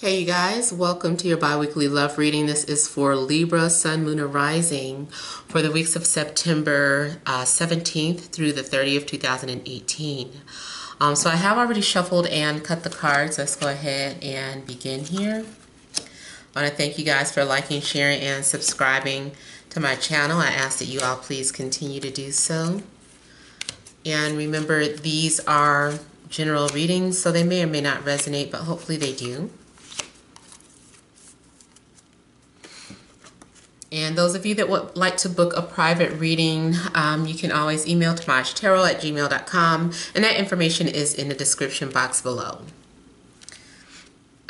Hey you guys, welcome to your bi-weekly love reading. This is for Libra, Sun, Moon, and Rising for the weeks of September 17th through the 30th, 2018. So I have already shuffled and cut the cards. Let's go ahead and begin here. I want to thank you guys for liking, sharing, and subscribing to my channel. I ask that you all please continue to do so. And remember, these are general readings, so they may or may not resonate, but hopefully they do. And those of you that would like to book a private reading, you can always email TemajTarot@gmail.com, and that information is in the description box below.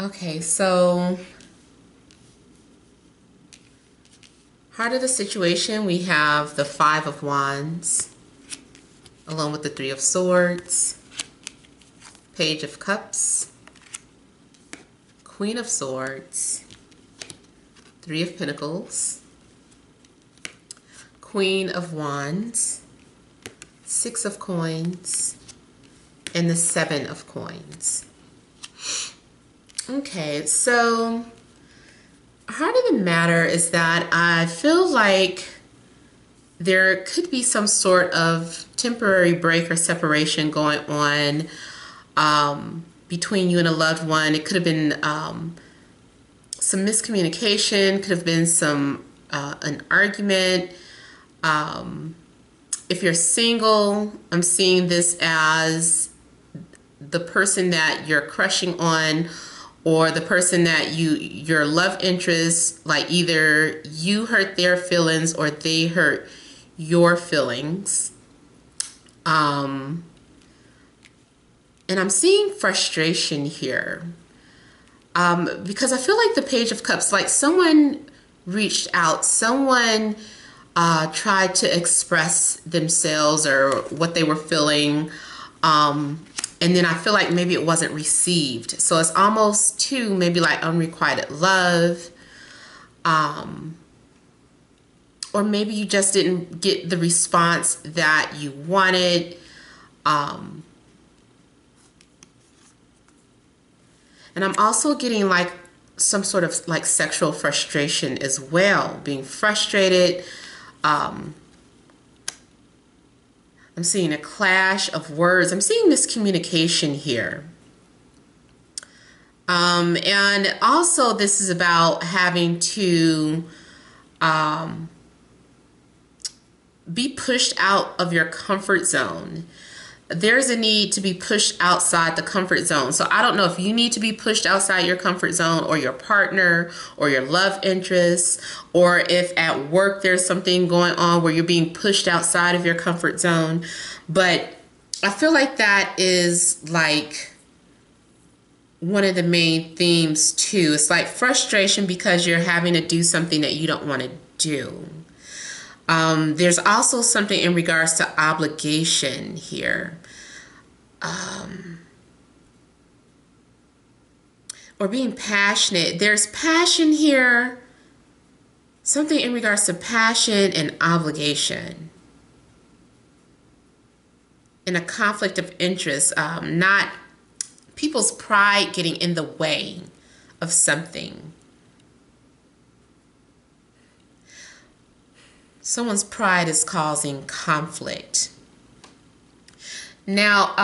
Okay, so heart of the situation, we have the Five of Wands, along with the Three of Swords, Page of Cups, Queen of Swords, Three of Pentacles, Queen of Wands, Six of Coins, and the Seven of Coins. Okay, so heart of the matter is that I feel like there could be some sort of temporary break or separation going on between you and a loved one. It could have been some miscommunication, could have been some an argument. If you're single, I'm seeing this as the person that you're crushing on, or the person that your love interest, like either you hurt their feelings or they hurt your feelings. And I'm seeing frustration here. Because I feel like the Page of Cups, like someone reached out, someone tried to express themselves or what they were feeling, and then I feel like maybe it wasn't received. So it's almost too, maybe like unrequited love, or maybe you just didn't get the response that you wanted. And I'm also getting like some sort of like sexual frustration as well, being frustrated. I'm seeing a clash of words. I'm seeing miscommunication here. And also this is about having to be pushed out of your comfort zone. There's a need to be pushed outside the comfort zone. So I don't know if you need to be pushed outside your comfort zone, or your partner, or your love interest, or if at work there's something going on where you're being pushed outside of your comfort zone. But I feel like that is like one of the main themes too. It's like frustration because you're having to do something that you don't want to do. There's also something in regards to obligation here, or being passionate. There's passion here, something in regards to passion and obligation, and a conflict of interest, not people's pride getting in the way of something. Someone's pride is causing conflict. Now,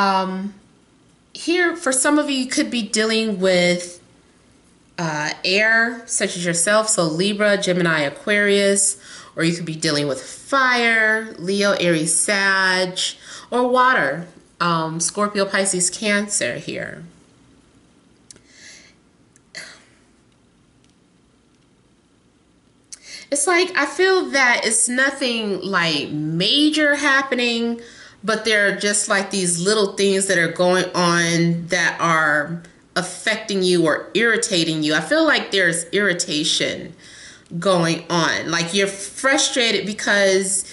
here for some of you, you could be dealing with air, such as yourself, so Libra, Gemini, Aquarius, or you could be dealing with fire, Leo, Aries, Sag, or water, Scorpio, Pisces, Cancer here. It's like I feel that it's nothing like major happening, but there are just like these little things that are going on that are affecting you or irritating you. I feel like there's irritation going on. Like you're frustrated because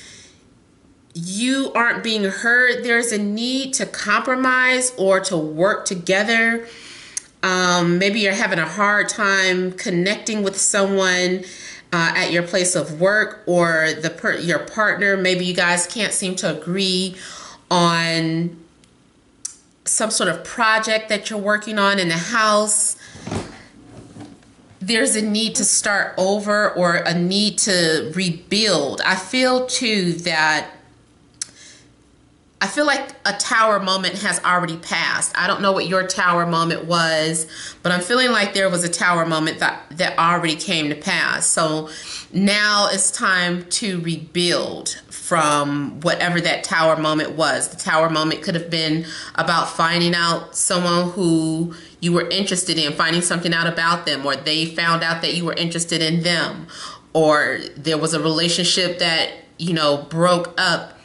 you aren't being heard. There's a need to compromise or to work together. Maybe you're having a hard time connecting with someone at your place of work, or your partner. Maybe you guys can't seem to agree on some sort of project that you're working on in the house. there's a need to start over or a need to rebuild. I feel too that I feel like a tower moment has already passed. I don't know what your tower moment was, but I'm feeling like there was a tower moment that already came to pass. So now it's time to rebuild from whatever that tower moment was. The tower moment could have been about finding out someone who you were interested in, finding something out about them, or they found out that you were interested in them, or there was a relationship that, you know, broke up,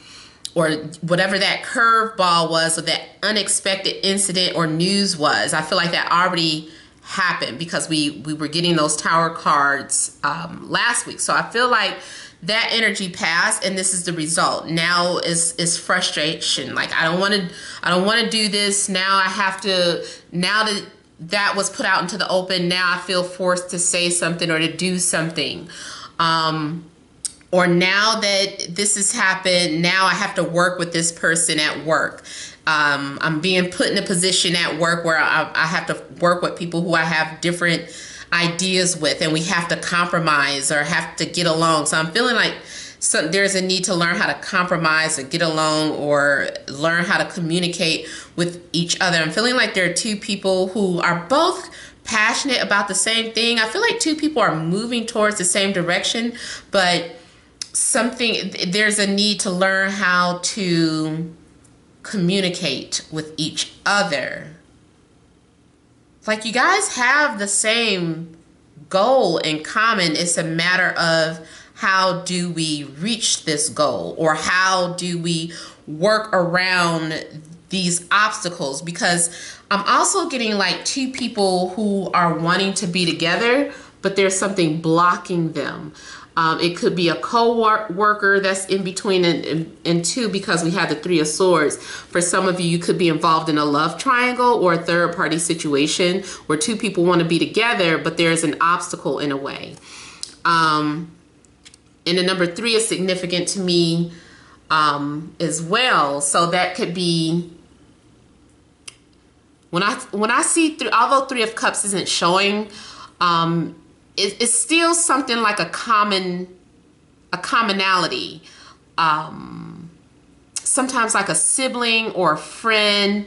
or whatever that curveball was, or that unexpected incident or news was. I feel like that already happened because we were getting those tower cards last week. So I feel like that energy passed, and this is the result. Now is frustration. Like I don't want to do this. Now I have to. Now that that was put out into the open, now I feel forced to say something or to do something. Or now that this has happened, now I have to work with this person at work. I'm being put in a position at work where I have to work with people who I have different ideas with, and we have to compromise or have to get along. So I'm feeling like there's a need to learn how to compromise or get along or learn how to communicate with each other. I'm feeling like there are two people who are both passionate about the same thing. I feel like two people are moving towards the same direction, but there's a need to learn how to communicate with each other. It's like you guys have the same goal in common. It's a matter of how do we reach this goal, or how do we work around these obstacles? Because I'm also getting like two people who are wanting to be together, but there's something blocking them. It could be a co-worker that's in between and two, because we have the Three of Swords. For some of you could be involved in a love triangle or a third party situation where two people want to be together, but there's an obstacle in a way. And the number three is significant to me as well. So that could be, when I see through, although Three of Cups isn't showing, it's still something like a commonality. Sometimes like a sibling or a friend.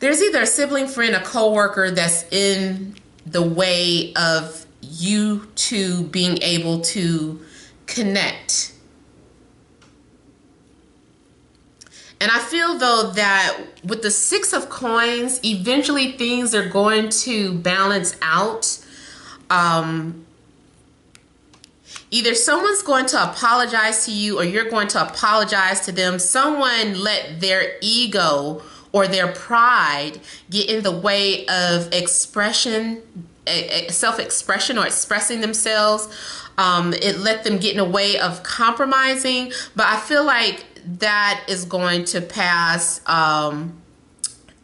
There's either a sibling, friend, a coworker that's in the way of you two being able to connect. And I feel though that with the Six of Coins, eventually things are going to balance out. Either someone's going to apologize to you, or you're going to apologize to them. Someone let their ego or their pride get in the way of expression, self-expression, or expressing themselves. It let them get in the way of compromising. But I feel like that is going to pass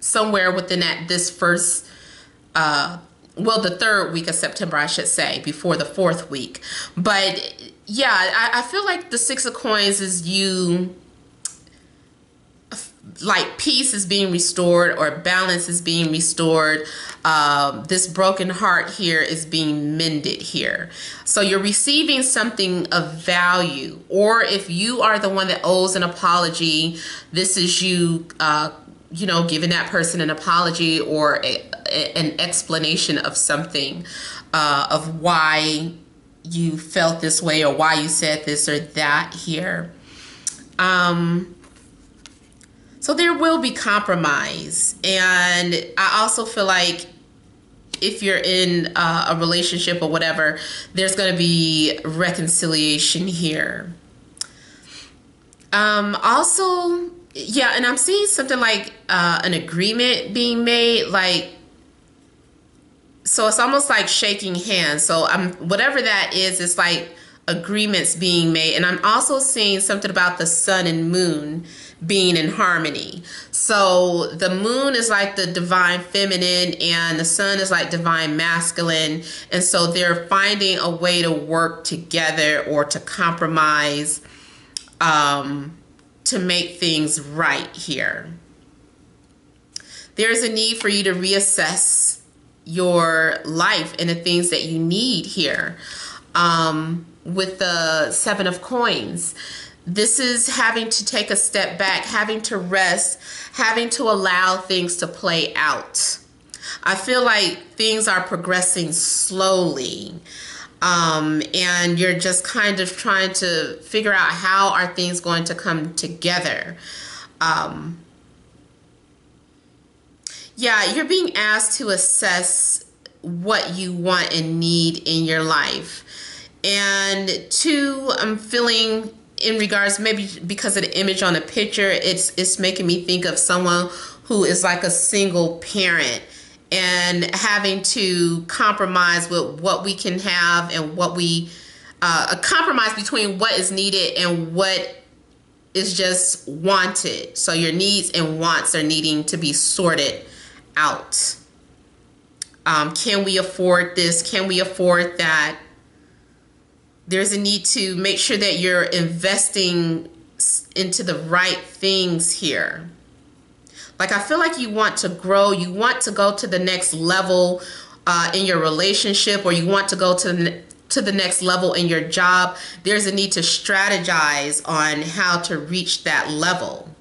somewhere within this first, the third week of September, I should say, before the fourth week. But yeah, I feel like the Six of Coins is you, like peace is being restored or balance is being restored. This broken heart here is being mended here. So you're receiving something of value, or if you are the one that owes an apology, this is you, you know, giving that person an apology or an explanation of something, of why you felt this way or why you said this or that here. So there will be compromise. And I also feel like if you're in a relationship or whatever, there's going to be reconciliation here. Also, yeah, and I'm seeing something like an agreement being made, like, so it's almost like shaking hands. So whatever that is, it's like agreements being made. And I'm also seeing something about the sun and moon being in harmony. So the moon is like the divine feminine and the sun is like divine masculine. And so they're finding a way to work together or to compromise, to make things right here. There's a need for you to reassess your life and the things that you need here. With the Seven of Coins, this is having to take a step back, having to rest, having to allow things to play out. I feel like things are progressing slowly, and you're just kind of trying to figure out how are things going to come together. Yeah, you're being asked to assess what you want and need in your life. And two, I'm feeling in regards, maybe because of the image on the picture, it's making me think of someone who is like a single parent and having to compromise with what we can have and what we, a compromise between what is needed and what is just wanted. So your needs and wants are needing to be sorted out. Can we afford this? Can we afford that? There's a need to make sure that you're investing into the right things here. Like, I feel like you want to grow. You want to go to the next level in your relationship, or you want to go to the next level in your job. There's a need to strategize on how to reach that level.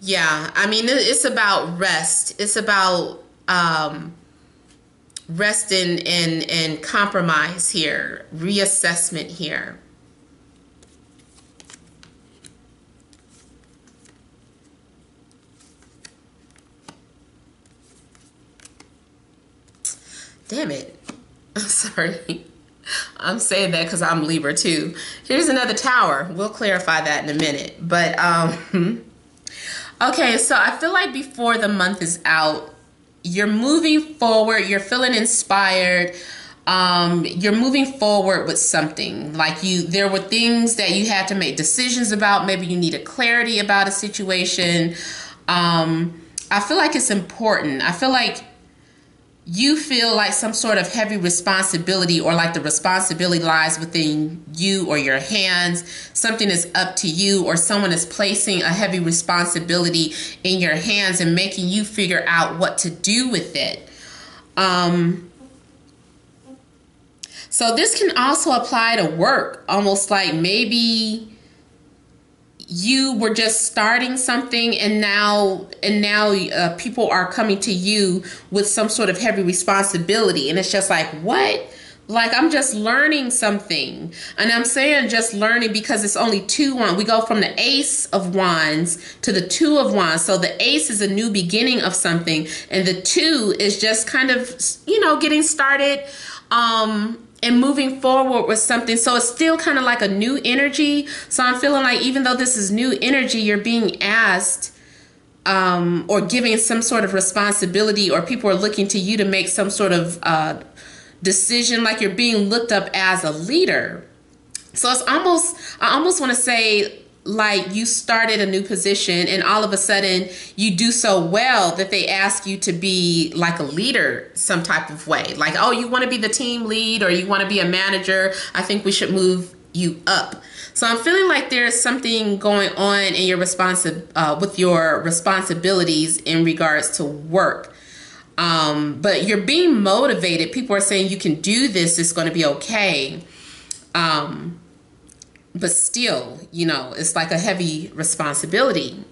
Yeah, I mean, it's about rest. It's about resting and compromise here, reassessment here. Damn it. I'm sorry. I'm saying that because I'm Libra too. Here's another tower. We'll clarify that in a minute. But, okay, so I feel like before the month is out, you're moving forward, you're feeling inspired, you're moving forward with something. Like, there were things that you had to make decisions about. Maybe you needed clarity about a situation. I feel like it's important. I feel like you feel like some sort of heavy responsibility, or like the responsibility lies within you or your hands. Something is up to you, or someone is placing a heavy responsibility in your hands and making you figure out what to do with it. So this can also apply to work, almost like maybe you were just starting something, and now people are coming to you with some sort of heavy responsibility, and it's just like, what? Like, I'm just learning something. And I'm saying just learning because it's only 2 1. We go from the Ace of Wands to the Two of Wands. So the Ace is a new beginning of something, and the Two is just kind of, you know, getting started and moving forward with something. So it's still kind of like a new energy. So I'm feeling like even though this is new energy, you're being asked or giving some sort of responsibility, or people are looking to you to make some sort of decision, like you're being looked up as a leader. So it's almost, I almost want to say, like you started a new position and all of a sudden you do so well that they ask you to be like a leader some type of way. Like, oh, you want to be the team lead, or you want to be a manager. I think we should move you up. So I'm feeling like there's something going on in your with your responsibilities in regards to work. But you're being motivated. People are saying you can do this. It's going to be okay. But still, you know, it's like a heavy responsibility.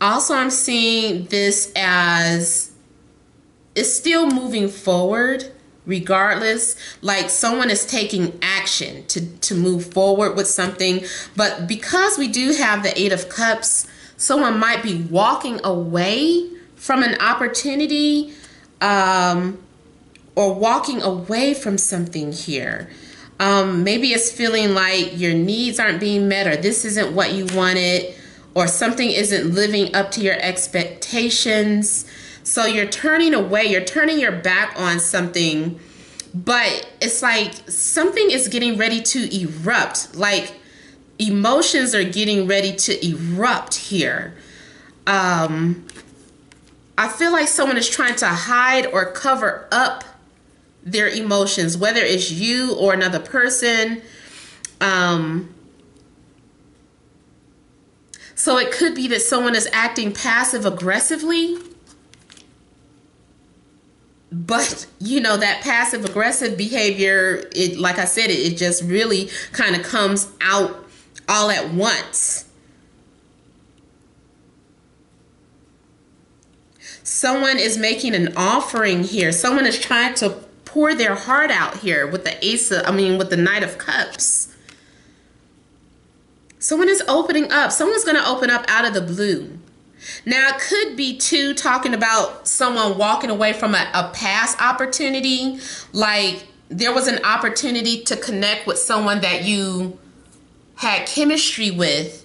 Also, I'm seeing this as it's still moving forward regardless. Like, someone is taking action to move forward with something. But because we do have the Eight of Cups, someone might be walking away from an opportunity, or walking away from something here. Maybe it's feeling like your needs aren't being met, or this isn't what you wanted, or something isn't living up to your expectations. So you're turning away, you're turning your back on something, but it's like something is getting ready to erupt. Like, emotions are getting ready to erupt here. I feel like someone is trying to hide or cover up their emotions, whether it's you or another person. So it could be that someone is acting passive aggressively, but you know, that passive aggressive behavior, it, like I said, it just really kind of comes out all at once. Someone is making an offering here. Someone is trying to pour their heart out here with the Knight of Cups. Someone is opening up. Someone's going to open up out of the blue. Now, it could be, too, talking about someone walking away from a past opportunity. Like, there was an opportunity to connect with someone that you had chemistry with,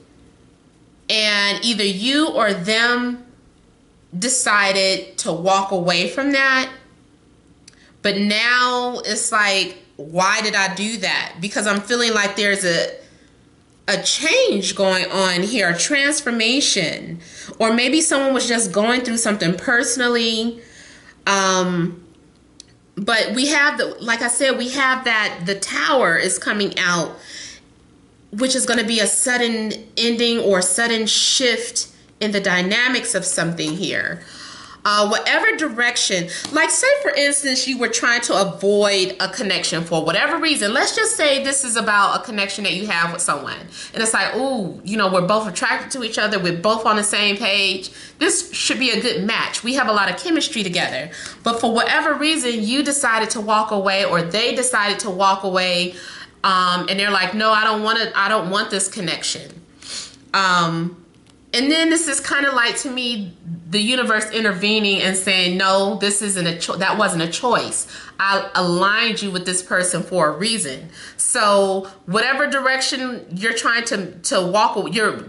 and either you or them decided to walk away from that. But now it's like, why did I do that? Because I'm feeling like there's a change going on here, a transformation. Or maybe someone was just going through something personally. But we have, like I said, we have that the Tower is coming out, which is going to be a sudden ending or a sudden shift in the dynamics of something here. Whatever direction, like say for instance, you were trying to avoid a connection for whatever reason. Let's just say this is about a connection that you have with someone. And it's like, ooh, you know, we're both attracted to each other. We're both on the same page. This should be a good match. We have a lot of chemistry together. But for whatever reason, you decided to walk away, or they decided to walk away. And they're like, no, I don't want to, I don't want this connection. And then this is kind of like, to me, the universe intervening and saying, no, this isn't that wasn't a choice. I aligned you with this person for a reason. So whatever direction you're trying to walk, you're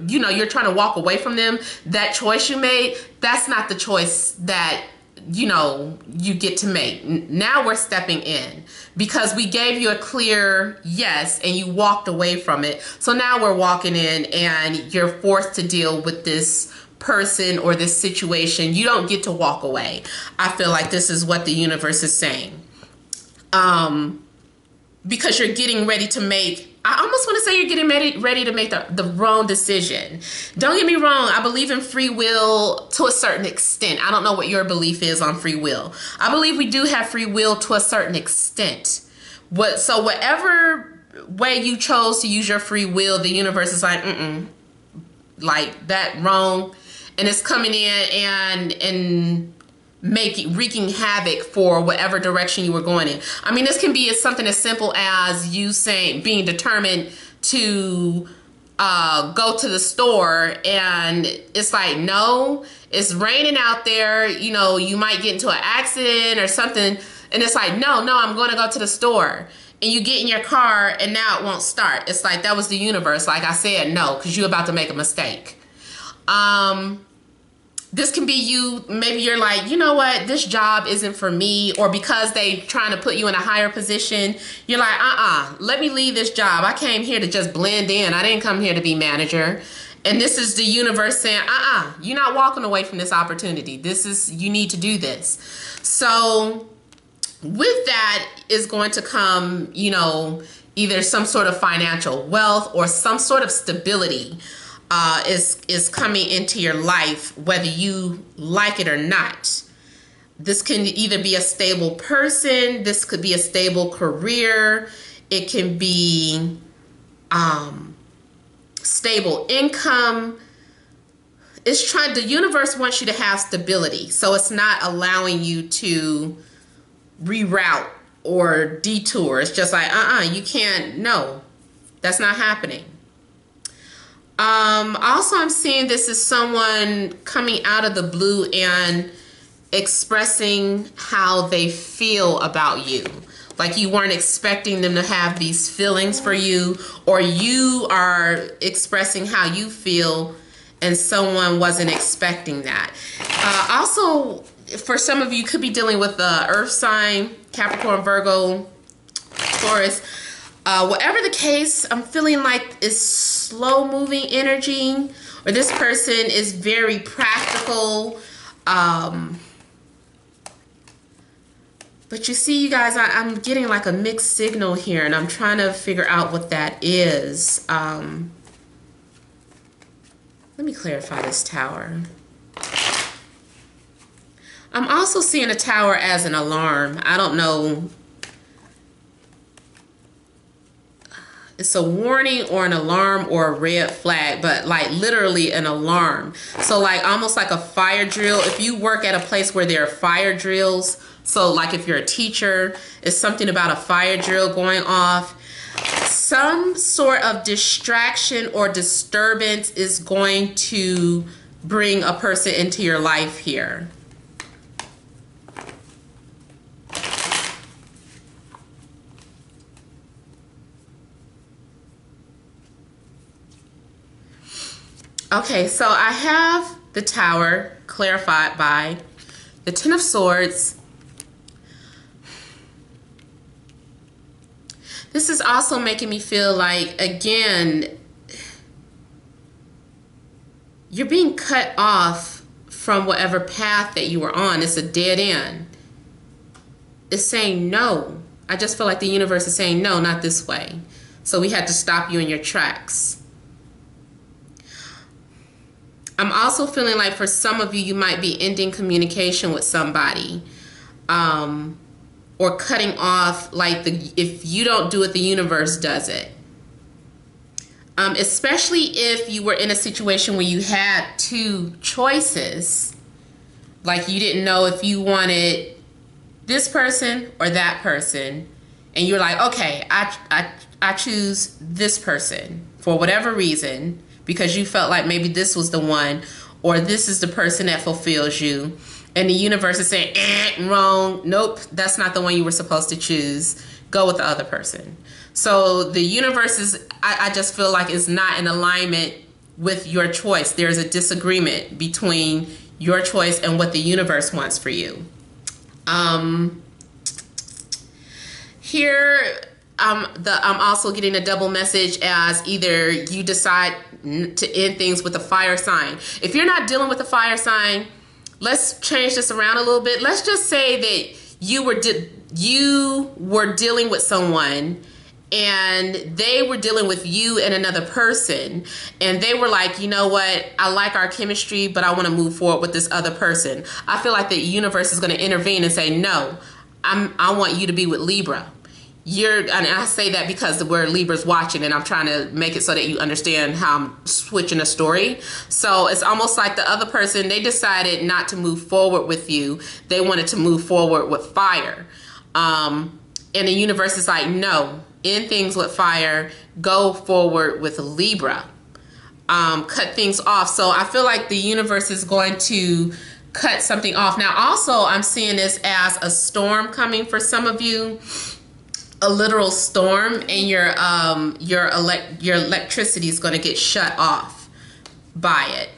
trying to walk away from them, that choice you made, that's not the choice that, you know, you get to make. Now we're stepping in because we gave you a clear yes and you walked away from it. So now we're walking in and you're forced to deal with this person or this situation. You don't get to walk away. I feel like this is what the universe is saying. Because you're getting ready to make, I almost want to say you're getting ready to make the wrong decision. Don't get me wrong. I believe in free will to a certain extent. I don't know what your belief is on free will. I believe we do have free will to a certain extent. So whatever way you chose to use your free will, the universe is like, like that wrong. And it's coming in and wreaking havoc for whatever direction you were going in. I mean, this can be something as simple as you saying, being determined to go to the store, and it's like, no, it's raining out there, you know, you might get into an accident or something, and it's like, no, I'm going to go to the store. And you get in your car and now it won't start. It's like, that was the universe. Like I said, no, because you're about to make a mistake. This can be you, maybe you're like, you know what, this job isn't for me, or because they trying to put you in a higher position, you're like, let me leave this job. I came here to just blend in. I didn't come here to be manager. And this is the universe saying, you're not walking away from this opportunity. This is, you need to do this. So with that is going to come, you know, either some sort of financial wealth or some sort of stability. Is coming into your life, whether you like it or not. This can either be a stable person. This could be a stable career. It can be stable income. It's trying, the universe wants you to have stability. So it's not allowing you to reroute or detour. It's just like, you can't, no, that's not happening. Also, I'm seeing this is someone coming out of the blue and expressing how they feel about you. Like you weren't expecting them to have these feelings for you, or you are expressing how you feel and someone wasn't expecting that. Also, for some of you, could be dealing with the earth sign, Capricorn, Virgo, Taurus. Whatever the case, I'm feeling like it's slow-moving energy, or this person is very practical. But you see, you guys, I'm getting like a mixed signal here, and I'm trying to figure out what that is. Let me clarify this tower. I'm also seeing a tower as an alarm. I don't know. It's a warning or an alarm or a red flag, but like literally an alarm. So like almost like a fire drill. If you work at a place where there are fire drills, so like if you're a teacher, it's something about a fire drill going off. Some sort of distraction or disturbance is going to bring a person into your life here. Okay, so I have the tower clarified by the Ten of Swords. This is also making me feel like, again, you're being cut off from whatever path that you were on. It's a dead end. It's saying no. I just feel like the universe is saying no, not this way. So we had to stop you in your tracks. I'm also feeling like for some of you, you might be ending communication with somebody or cutting off, like if you don't do it, the universe does it. Especially if you were in a situation where you had two choices, like you didn't know if you wanted this person or that person. And you're like, okay, I choose this person for whatever reason. Because you felt like maybe this was the one, or this is the person that fulfills you. And the universe is saying, eh, wrong. Nope, that's not the one you were supposed to choose. Go with the other person. So the universe is, I just feel like it's not in alignment with your choice. There's a disagreement between your choice and what the universe wants for you. Here, I'm also getting a double message as either you decide to end things with a fire sign. If you're not dealing with a fire sign, let's change this around a little bit. Let's just say that you were dealing with someone and they were dealing with you and another person, and they were like, you know what, I like our chemistry, but I want to move forward with this other person. I feel like the universe is going to intervene and say, no, I want you to be with Libra. And I say that because we're Libras watching, and I'm trying to make it so that you understand how I'm switching a story. So it's almost like the other person, they decided not to move forward with you. They wanted to move forward with fire. And the universe is like, no, end things with fire, go forward with Libra. Cut things off. So I feel like the universe is going to cut something off. Now, also, I'm seeing this as a storm coming for some of you. A literal storm, and your electricity is going to get shut off by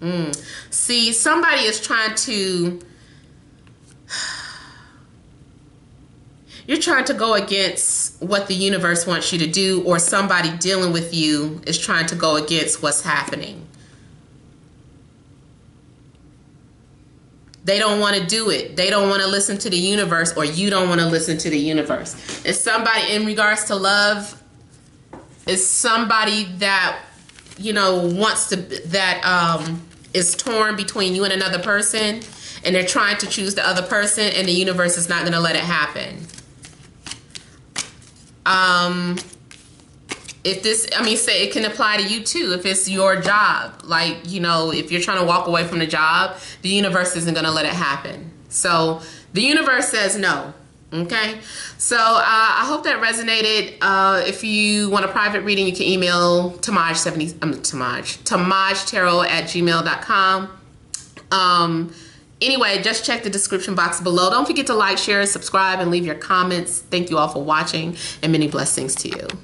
it. See, somebody is trying to, you're trying to go against what the universe wants you to do, or somebody dealing with you is trying to go against what's happening. They don't want to do it. They don't want to listen to the universe, or you don't want to listen to the universe. It's somebody in regards to love. It's somebody that, you know, wants to, that is torn between you and another person, and they're trying to choose the other person, and the universe is not going to let it happen. If this, I mean, say it can apply to you too. If it's your job, like, you know, if you're trying to walk away from the job, the universe isn't going to let it happen. So the universe says no. Okay. So I hope that resonated. If you want a private reading, you can email TemajTarot@gmail.com. Anyway, just check the description box below. Don't forget to like, share, subscribe, and leave your comments. Thank you all for watching, and many blessings to you.